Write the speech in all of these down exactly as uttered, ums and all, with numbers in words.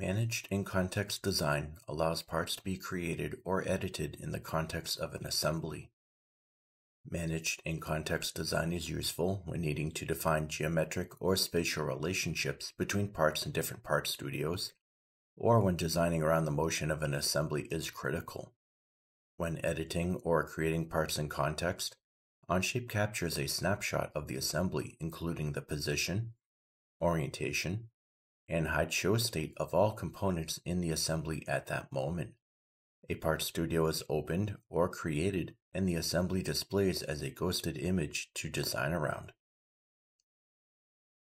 Managed in context design allows parts to be created or edited in the context of an assembly. Managed in context design is useful when needing to define geometric or spatial relationships between parts in different part studios, or when designing around the motion of an assembly is critical. When editing or creating parts in context, Onshape captures a snapshot of the assembly, including the position, orientation, and hide show state of all components in the assembly at that moment. A part studio is opened or created, and the assembly displays as a ghosted image to design around.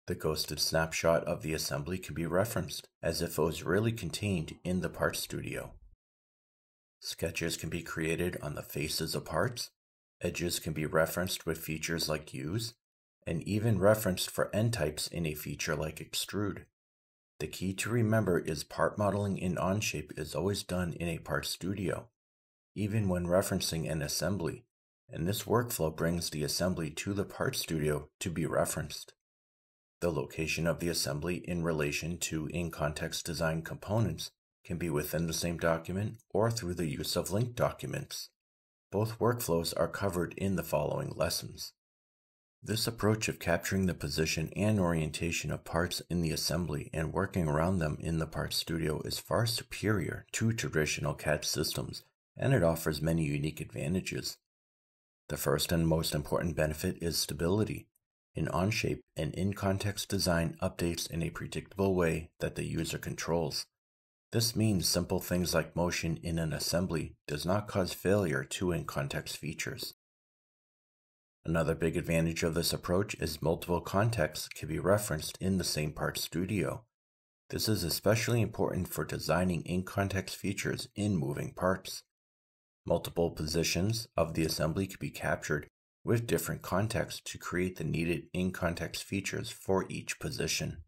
The ghosted snapshot of the assembly can be referenced as if it was really contained in the part studio. Sketches can be created on the faces of parts, edges can be referenced with features like hues, and even referenced for end types in a feature like extrude. The key to remember is part modeling in Onshape is always done in a part studio, even when referencing an assembly, and this workflow brings the assembly to the part studio to be referenced. The location of the assembly in relation to in-context design components can be within the same document or through the use of linked documents. Both workflows are covered in the following lessons. This approach of capturing the position and orientation of parts in the assembly and working around them in the part studio is far superior to traditional C A D systems, and it offers many unique advantages. The first and most important benefit is stability. In Onshape, an in-context design updates in a predictable way that the user controls. This means simple things like motion in an assembly does not cause failure to in-context features. Another big advantage of this approach is multiple contexts can be referenced in the same part studio. This is especially important for designing in-context features in moving parts. Multiple positions of the assembly can be captured with different contexts to create the needed in-context features for each position.